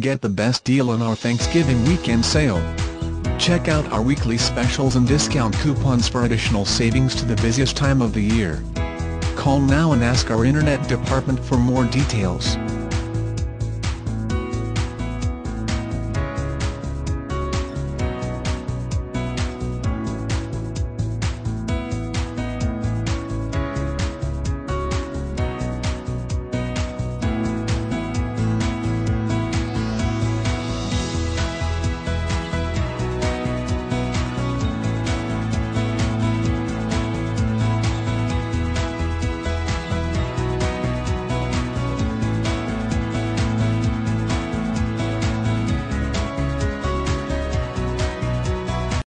Get the best deal on our Thanksgiving weekend sale. Check out our weekly specials and discount coupons for additional savings to the busiest time of the year. Call now and ask our internet department for more details.